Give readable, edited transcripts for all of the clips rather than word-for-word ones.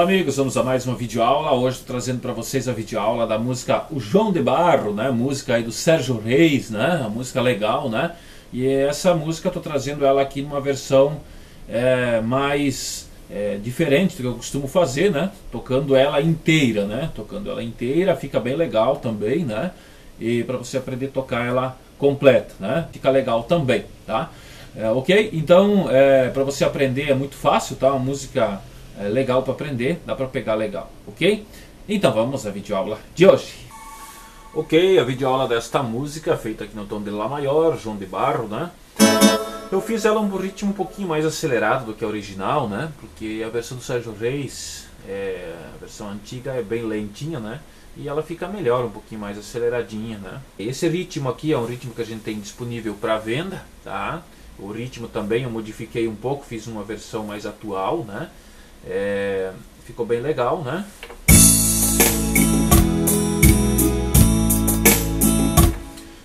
Fala amigos, vamos a mais uma videoaula. Hoje estou trazendo para vocês a videoaula da música O João de Barro, né? Música aí do Sérgio Reis, né? A música legal, né? E essa música estou trazendo ela aqui numa versão mais diferente do que eu costumo fazer, né? Tocando ela inteira, né? Tocando ela inteira, fica bem legal também, né? E para você aprender a tocar ela completa, né? Fica legal também, tá? Ok? Então, para você aprender é muito fácil, tá? Uma música legal para aprender, dá para pegar legal, ok? Então vamos à videoaula de hoje. Ok, a videoaula desta música, feita aqui no tom de Lá maior, João de Barro, né? Eu fiz ela um ritmo um pouquinho mais acelerado do que a original, né? Porque a versão do Sérgio Reis, a versão antiga, é bem lentinha, né? E ela fica melhor, um pouquinho mais aceleradinha, né? Esse ritmo aqui é um ritmo que a gente tem disponível para venda, tá? O ritmo também eu modifiquei um pouco, fiz uma versão mais atual, né? Ficou bem legal, né?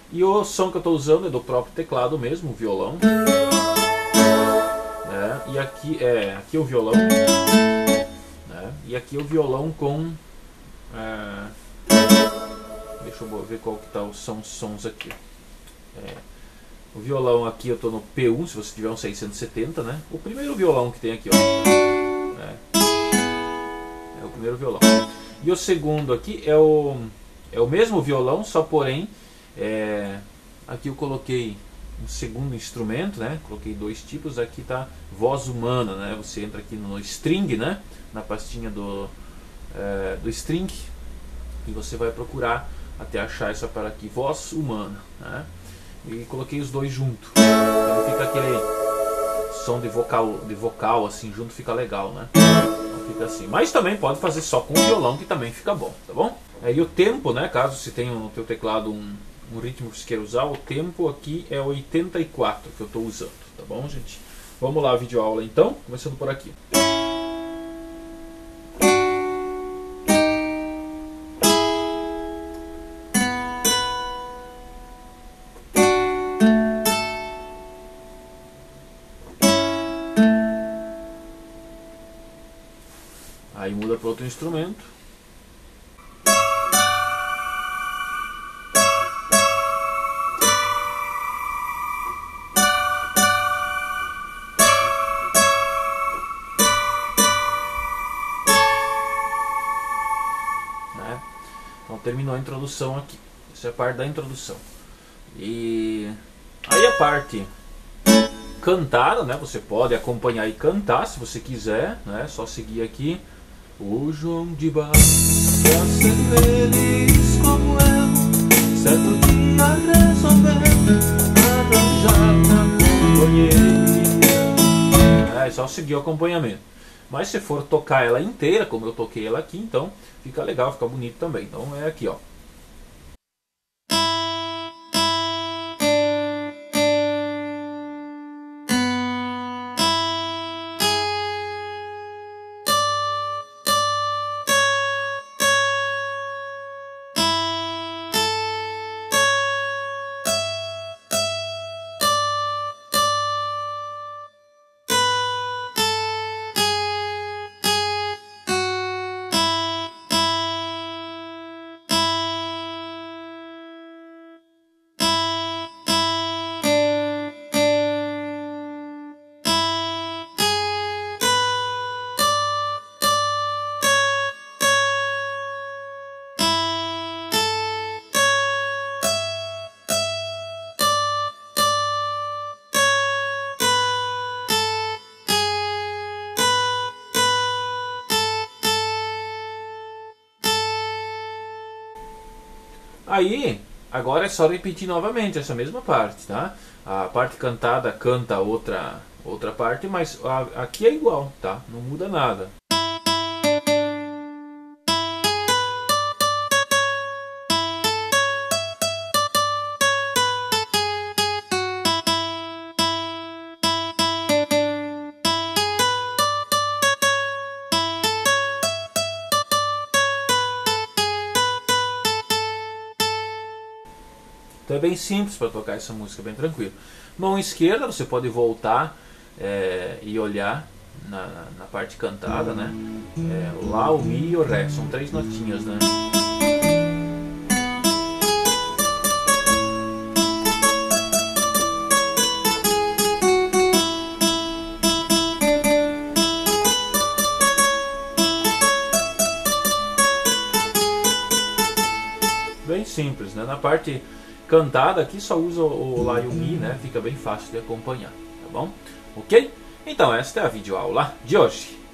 E o som que eu estou usando é do próprio teclado mesmo, o violão, né? E aqui aqui o violão, né? E aqui o violão com deixa eu ver qual que tá os sons aqui. O violão aqui eu estou no P1, se você tiver um 670, né? O primeiro violão que tem aqui, ó, é o primeiro violão. E o segundo aqui é o mesmo violão, só porém aqui eu coloquei um segundo instrumento, né? Coloquei dois tipos. Aqui tá voz humana, né? Você entra aqui no string, né? Na pastinha do string, e você vai procurar até achar essa para aqui, voz humana, né? E coloquei os dois junto, então fica aquele som de vocal assim junto, fica legal, né? Então fica assim, mas também pode fazer só com o violão, que também fica bom, tá bom? E o tempo, né? Caso você tenha no teu teclado um ritmo que você queira usar, o tempo aqui é 84 que eu estou usando, tá bom, gente? Vamos lá, a videoaula então, começando por aqui. Aí muda para outro instrumento. Né? Então terminou a introdução aqui. Essa é a parte da introdução. E aí a parte cantada, né? Você pode acompanhar e cantar se você quiser, né? Só seguir aqui. O João de Barro, pra ser feliz como eu, certo dia resolveu arranjar uma companheira. É só seguir o acompanhamento. Mas se for tocar ela inteira, como eu toquei ela aqui, então fica legal, fica bonito também. Então é aqui, ó. Aí, agora é só repetir novamente essa mesma parte, tá? A parte cantada canta outra parte, mas aqui é igual, tá? Não muda nada. Então é bem simples para tocar essa música, bem tranquilo. Mão esquerda, você pode voltar e olhar na parte cantada, né? É, Lá, o Mi e o Ré, são três notinhas, né? Bem simples, né? Na parte cantada aqui só usa o Lá e o Mi, né? Fica bem fácil de acompanhar, tá bom? Ok? Então esta é a videoaula de hoje.